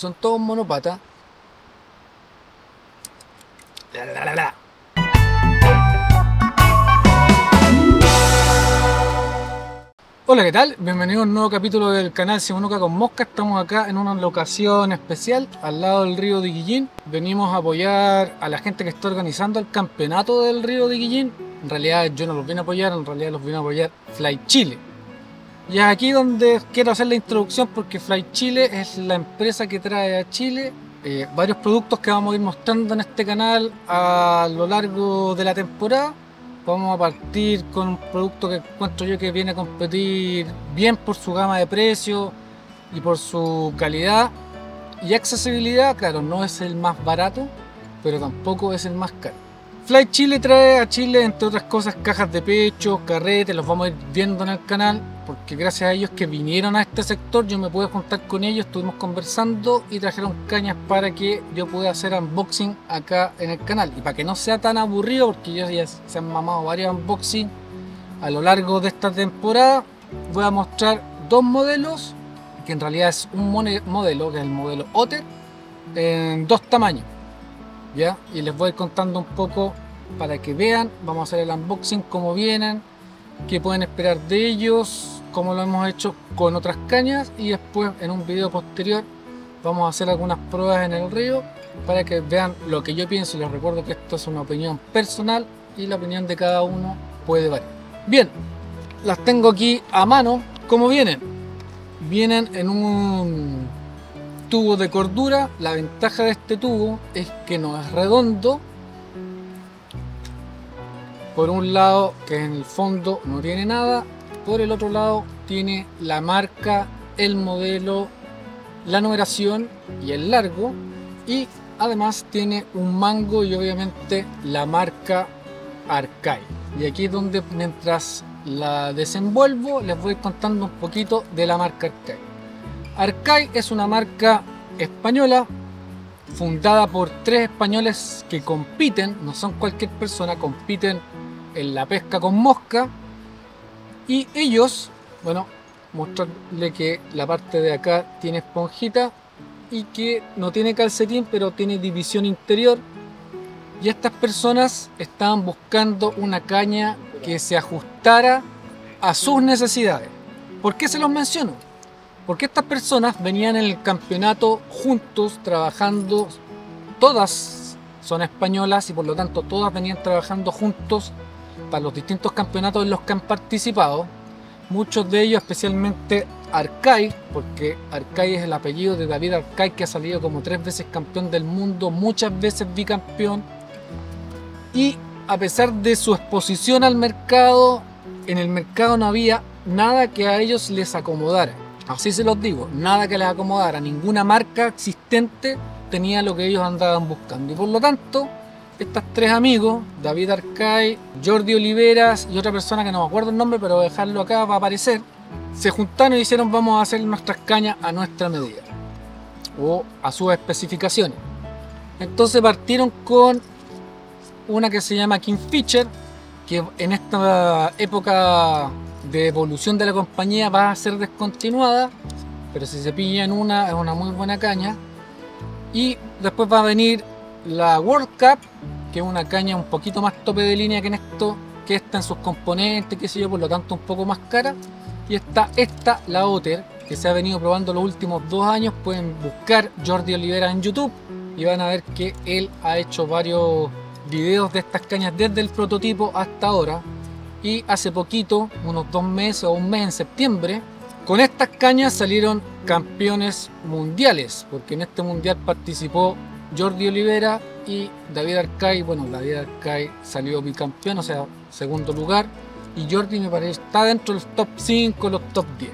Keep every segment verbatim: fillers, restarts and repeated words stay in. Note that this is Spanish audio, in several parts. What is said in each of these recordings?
Son todos monopatas. La, la, la, la. Hola, ¿qué tal? Bienvenidos a un nuevo capítulo del canal Simonuca con Mosca. Estamos acá en una locación especial, al lado del río de Quillín. Venimos a apoyar a la gente que está organizando el campeonato del río de Quillín. En realidad yo no los vine a apoyar, en realidad los vine a apoyar Fly Chile. Y es aquí donde quiero hacer la introducción, porque Fly Chile es la empresa que trae a Chile eh, varios productos que vamos a ir mostrando en este canal a lo largo de la temporada. Vamos a partir con un producto que encuentro yo que viene a competir bien por su gama de precios y por su calidad y accesibilidad. Claro, no es el más barato, pero tampoco es el más caro. Fly Chile trae a Chile, entre otras cosas, cajas de pecho, carretes. Los vamos a ir viendo en el canal, porque gracias a ellos que vinieron a este sector yo me pude juntar con ellos, estuvimos conversando y trajeron cañas para que yo pueda hacer unboxing acá en el canal, y para que no sea tan aburrido, porque ellos ya se han mamado varios unboxing a lo largo de esta temporada. Voy a mostrar dos modelos, que en realidad es un modelo, que es el modelo Otter, en dos tamaños, ¿ya? Y les voy a ir contando un poco para que vean. Vamos a hacer el unboxing, cómo vienen, qué pueden esperar de ellos, como lo hemos hecho con otras cañas, y después en un video posterior vamos a hacer algunas pruebas en el río para que vean lo que yo pienso. Les recuerdo que esto es una opinión personal y la opinión de cada uno puede variar. Bien, las tengo aquí a mano. ¿Cómo vienen? Vienen en un tubo de cordura. La ventaja de este tubo es que no es redondo. Por un lado, que en el fondo no tiene nada. Por el otro lado tiene la marca, el modelo, la numeración y el largo, y además tiene un mango y obviamente la marca Arcay. Y aquí es donde, mientras la desenvuelvo, les voy contando un poquito de la marca Arcay. Arcay es una marca española fundada por tres españoles que compiten, no son cualquier persona, compiten en la pesca con mosca. Y ellos, bueno, mostrarle que la parte de acá tiene esponjita y que no tiene calcetín, pero tiene división interior. Y estas personas estaban buscando una caña que se ajustara a sus necesidades. ¿Por qué se los menciono? Porque estas personas venían en el campeonato juntos trabajando, todas son españolas y por lo tanto todas venían trabajando juntos para los distintos campeonatos en los que han participado. Muchos de ellos, especialmente Arcay, porque Arcay es el apellido de David Arcay, que ha salido como tres veces campeón del mundo, muchas veces bicampeón, y a pesar de su exposición al mercado, en el mercado no había nada que a ellos les acomodara. Así se los digo, nada que les acomodara, ninguna marca existente tenía lo que ellos andaban buscando, y por lo tanto estos tres amigos, David Arcay, Jordi Oliveras y otra persona que no me acuerdo el nombre, pero voy a dejarlo acá, va a aparecer, se juntaron y dijeron: vamos a hacer nuestras cañas a nuestra medida o a sus especificaciones. Entonces partieron con una que se llama King Fisher, que en esta época de evolución de la compañía va a ser descontinuada, pero si se pillan una, es una muy buena caña. Y después va a venir la World Cup, que es una caña un poquito más tope de línea que en esto, que está en sus componentes, qué sé yo, por lo tanto un poco más cara. Y está esta, la Otter, que se ha venido probando los últimos dos años. Pueden buscar Jordi Oliveras en YouTube y van a ver que él ha hecho varios videos de estas cañas desde el prototipo hasta ahora. Y hace poquito, unos dos meses o un mes, en septiembre, con estas cañas salieron campeones mundiales, porque en este mundial participó Jordi Olivera y David Arcay. Bueno, David Arcay salió bicampeón, o sea, segundo lugar, y Jordi me parece está dentro de los top cinco, los top diez.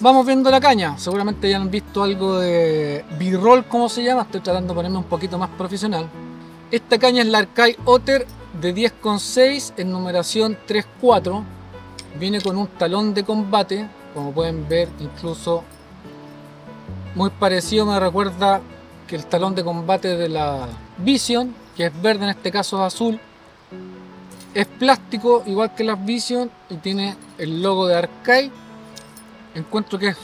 Vamos viendo la caña, seguramente ya han visto algo de B-roll, como se llama, estoy tratando de ponerme un poquito más profesional. Esta caña es la Arcay Otter de diez coma seis en numeración tres cuatro, viene con un talón de combate, como pueden ver, incluso muy parecido, me recuerda que el talón de combate de la Vision, que es verde, en este caso es azul, es plástico igual que la Vision y tiene el logo de Arcay. Encuentro que es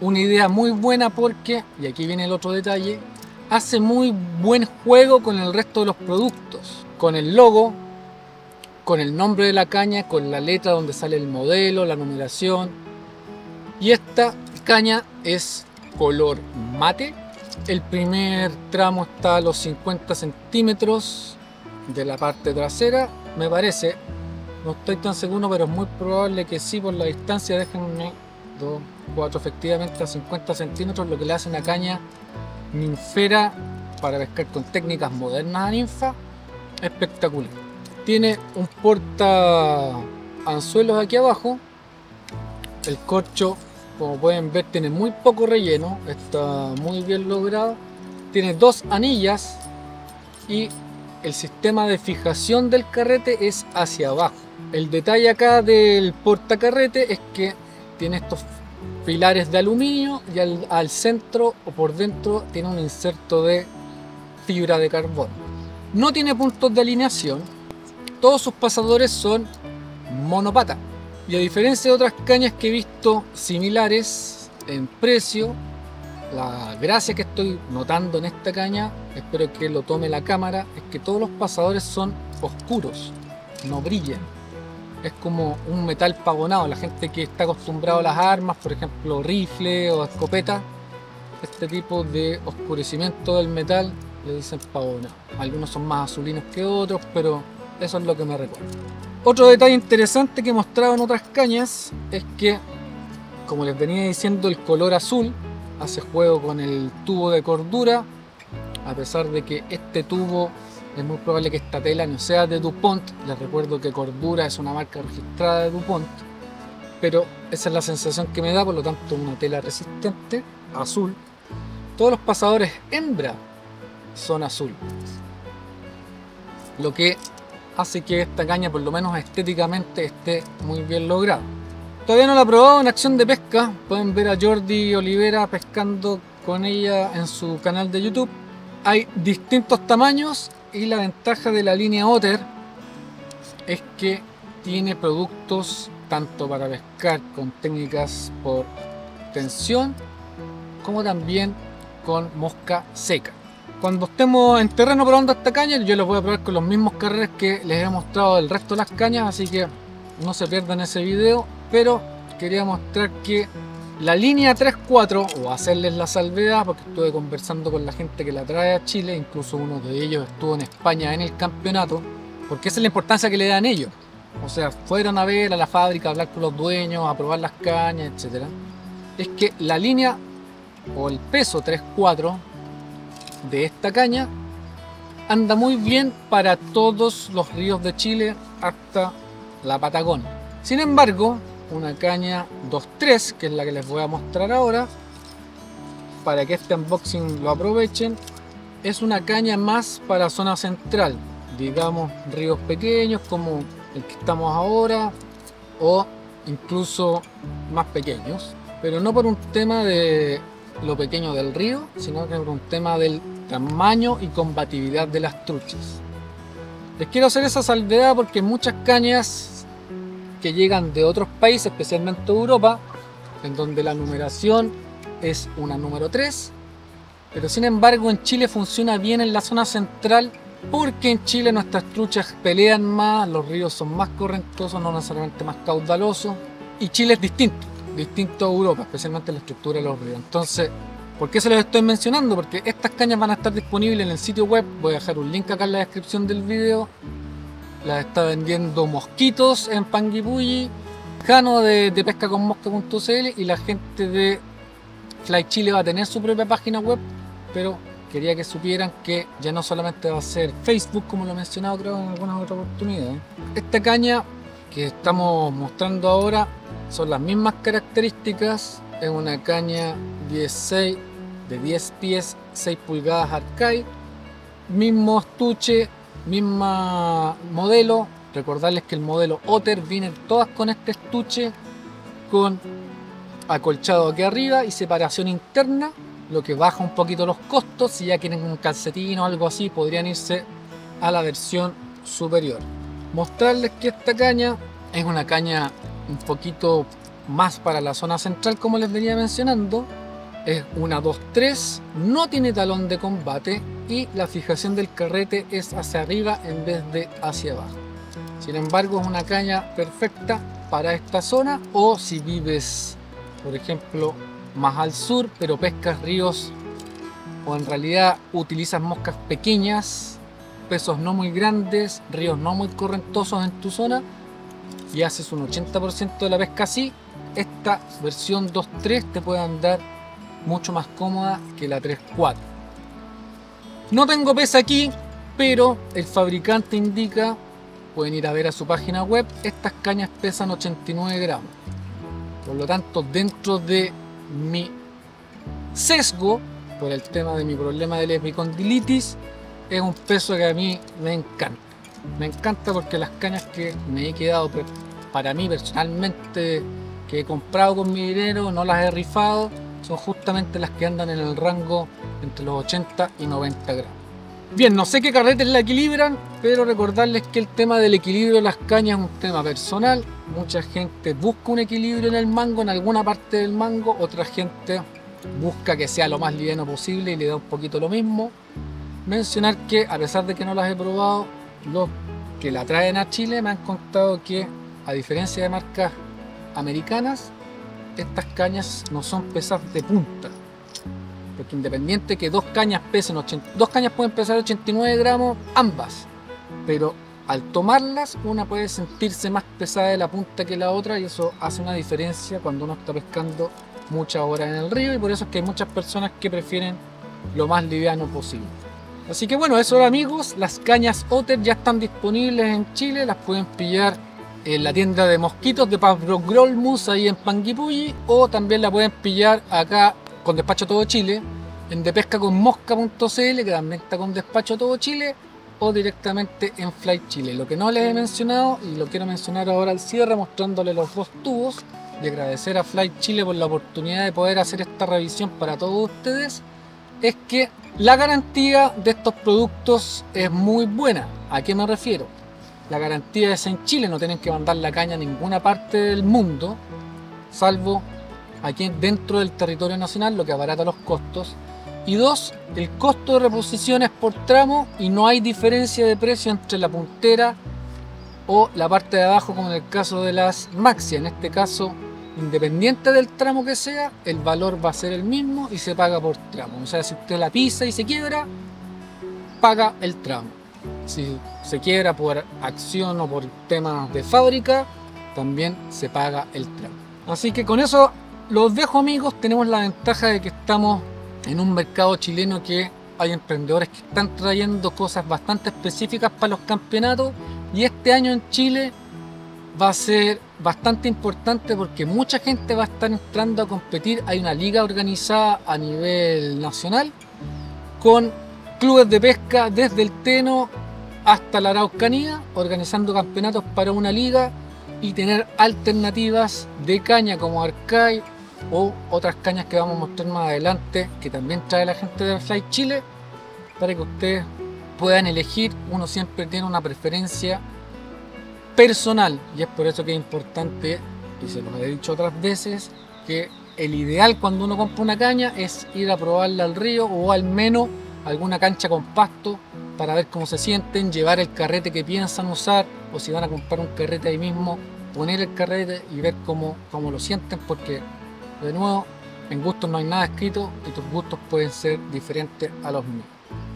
una idea muy buena porque, y aquí viene el otro detalle, hace muy buen juego con el resto de los productos, con el logo, con el nombre de la caña, con la letra donde sale el modelo, la numeración. Y esta caña es color mate. El primer tramo está a los cincuenta centímetros de la parte trasera, me parece. No estoy tan seguro, pero es muy probable que sí, por la distancia. Déjenme dos, cuatro, efectivamente a cincuenta centímetros, lo que le hace una caña ninfera para pescar con técnicas modernas a ninfa espectacular. Tiene un porta anzuelos aquí abajo. El corcho, como pueden ver, tiene muy poco relleno, está muy bien logrado. Tiene dos anillas y el sistema de fijación del carrete es hacia abajo. El detalle acá del portacarrete es que tiene estos pilares de aluminio y al, al centro o por dentro tiene un inserto de fibra de carbono. No tiene puntos de alineación, todos sus pasadores son monopata. Y a diferencia de otras cañas que he visto similares en precio, la gracia que estoy notando en esta caña, espero que lo tome la cámara, es que todos los pasadores son oscuros, no brillan. Es como un metal pavonado. La gente que está acostumbrada a las armas, por ejemplo rifle o escopeta, este tipo de oscurecimiento del metal le dicen pavonado. Algunos son más azulinos que otros, pero eso es lo que me recuerda. Otro detalle interesante que mostraba en otras cañas es que, como les venía diciendo, el color azul hace juego con el tubo de cordura, a pesar de que este tubo es muy probable que esta tela no sea de DuPont. Les recuerdo que Cordura es una marca registrada de DuPont, pero esa es la sensación que me da. Por lo tanto, una tela resistente, azul. Todos los pasadores hembra son azul, lo que hace que esta caña, por lo menos estéticamente, esté muy bien lograda. Todavía no la he probado en acción de pesca. Pueden ver a Jordi Oliveras pescando con ella en su canal de YouTube. Hay distintos tamaños. Y la ventaja de la línea Otter es que tiene productos tanto para pescar con técnicas por tensión como también con mosca seca. Cuando estemos en terreno probando esta caña, yo la voy a probar con los mismos carretes que les he mostrado el resto de las cañas, así que no se pierdan ese video. Pero quería mostrar que la línea tres cuatro, o hacerles la salvedad, porque estuve conversando con la gente que la trae a Chile, incluso uno de ellos estuvo en España en el campeonato, porque esa es la importancia que le dan ellos. O sea, fueron a ver a la fábrica, a hablar con los dueños, a probar las cañas, etcétera. Es que la línea o el peso tres cuatro de esta caña anda muy bien para todos los ríos de Chile hasta la Patagonia. Sin embargo, una caña dos tres, que es la que les voy a mostrar ahora, para que este unboxing lo aprovechen, es una caña más para zona central, digamos ríos pequeños como el que estamos ahora, o incluso más pequeños, pero no por un tema de lo pequeño del río, sino que por un tema del tamaño y combatividad de las truchas. Les quiero hacer esa salvedad porque muchas cañas que llegan de otros países, especialmente Europa, en donde la numeración es una número tres, pero sin embargo en Chile funciona bien en la zona central, porque en Chile nuestras truchas pelean más, los ríos son más correntosos, no necesariamente más caudalosos, y Chile es distinto, distinto a Europa, especialmente en la estructura de los ríos. Entonces, ¿por qué se los estoy mencionando? Porque estas cañas van a estar disponibles en el sitio web, voy a dejar un link acá en la descripción del video. Las está vendiendo Mosquitos en Panguipulli, Jano de depescaconmosca punto cl, y la gente de Fly Chile va a tener su propia página web, pero quería que supieran que ya no solamente va a ser Facebook, como lo he mencionado creo en algunas otras oportunidades. Esta caña que estamos mostrando ahora son las mismas características, es una caña dieciséis de diez pies, seis pulgadas Arcay, mismo estuche, misma modelo. Recordarles que el modelo Otter vienen todas con este estuche con acolchado aquí arriba y separación interna, lo que baja un poquito los costos. Si ya quieren un calcetín o algo así, podrían irse a la versión superior. Mostrarles que esta caña es una caña un poquito más para la zona central, como les venía mencionando. Es una dos tres, no tiene talón de combate y la fijación del carrete es hacia arriba en vez de hacia abajo. Sin embargo, es una caña perfecta para esta zona, o si vives, por ejemplo, más al sur, pero pescas ríos o en realidad utilizas moscas pequeñas, pesos no muy grandes, ríos no muy correntosos en tu zona y haces un ochenta por ciento de la pesca así, esta versión dos tres te puede andar mucho más cómoda que la tres cuatro. No tengo pez aquí, pero el fabricante indica, pueden ir a ver a su página web, estas cañas pesan ochenta y nueve gramos. Por lo tanto, dentro de mi sesgo, por el tema de mi problema de la epicondilitis, es un peso que a mí me encanta. Me encanta porque las cañas que me he quedado, para mí personalmente, que he comprado con mi dinero, no las he rifado, son justamente las que andan en el rango entre los ochenta y noventa gramos. Bien, no sé qué carretes la equilibran, pero recordarles que el tema del equilibrio de las cañas es un tema personal. Mucha gente busca un equilibrio en el mango, en alguna parte del mango, otra gente busca que sea lo más liviano posible y le da un poquito lo mismo. Mencionar que, a pesar de que no las he probado, los que la traen a Chile me han contado que, a diferencia de marcas americanas, estas cañas no son pesas de punta, porque independiente que dos cañas pesen ochenta, dos cañas pueden pesar ochenta y nueve gramos ambas, pero al tomarlas una puede sentirse más pesada de la punta que la otra, y eso hace una diferencia cuando uno está pescando muchas horas en el río, y por eso es que hay muchas personas que prefieren lo más liviano posible. Así que bueno, eso era, amigos, las cañas Otter ya están disponibles en Chile, las pueden pillar en la tienda de Mosquitos de Pablo Grolmus ahí en Panguipulli, o también la pueden pillar acá con despacho a todo Chile en de pesca con mosca punto c l, que también está con despacho a todo Chile, o directamente en Fly Chile. Lo que no les he mencionado y lo quiero mencionar ahora al cierre, mostrándoles los dos tubos, y agradecer a Fly Chile por la oportunidad de poder hacer esta revisión para todos ustedes, es que la garantía de estos productos es muy buena. ¿A qué me refiero? La garantía es en Chile, no tienen que mandar la caña a ninguna parte del mundo, salvo aquí dentro del territorio nacional, lo que abarata los costos. Y dos, el costo de reposición es por tramo y no hay diferencia de precio entre la puntera o la parte de abajo, como en el caso de las Maxia. En este caso, independiente del tramo que sea, el valor va a ser el mismo y se paga por tramo. O sea, si usted la pisa y se quiebra, paga el tramo. Si se quiebra por acción o por temas de fábrica, también se paga el tramo. Así que con eso los dejo, amigos. Tenemos la ventaja de que estamos en un mercado chileno que hay emprendedores que están trayendo cosas bastante específicas para los campeonatos, y este año en Chile va a ser bastante importante porque mucha gente va a estar entrando a competir. Hay una liga organizada a nivel nacional con clubes de pesca desde el Teno hasta la Araucanía, organizando campeonatos para una liga y tener alternativas de caña como Arcay o otras cañas que vamos a mostrar más adelante, que también trae la gente de Fly Chile, para que ustedes puedan elegir. Uno siempre tiene una preferencia personal y es por eso que es importante, y se los he dicho otras veces, que el ideal cuando uno compra una caña es ir a probarla al río o al menos alguna cancha con pasto para ver cómo se sienten, llevar el carrete que piensan usar, o si van a comprar un carrete ahí mismo, poner el carrete y ver cómo, cómo lo sienten, porque de nuevo, en gustos no hay nada escrito y tus gustos pueden ser diferentes a los míos.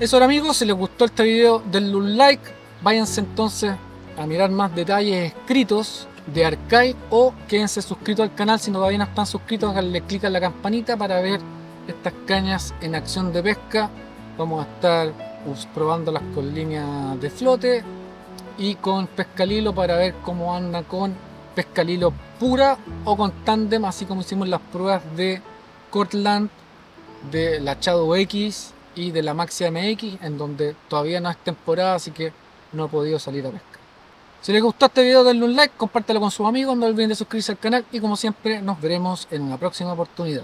Eso era, amigos. Si les gustó este video, denle un like. Váyanse entonces a mirar más detalles escritos de Arcay, o quédense suscritos al canal si no todavía no están suscritos, denle clic a la campanita para ver estas cañas en acción de pesca. Vamos a estar probándolas con líneas de flote y con pescalilo para ver cómo anda con pescalilo pura o con tándem, así como hicimos las pruebas de Cortland, de la Shadow X y de la Maxia M X, en donde todavía no es temporada, así que no he podido salir a pescar. Si les gustó este video, denle un like, compártelo con sus amigos, no olviden de suscribirse al canal y, como siempre, nos veremos en una próxima oportunidad.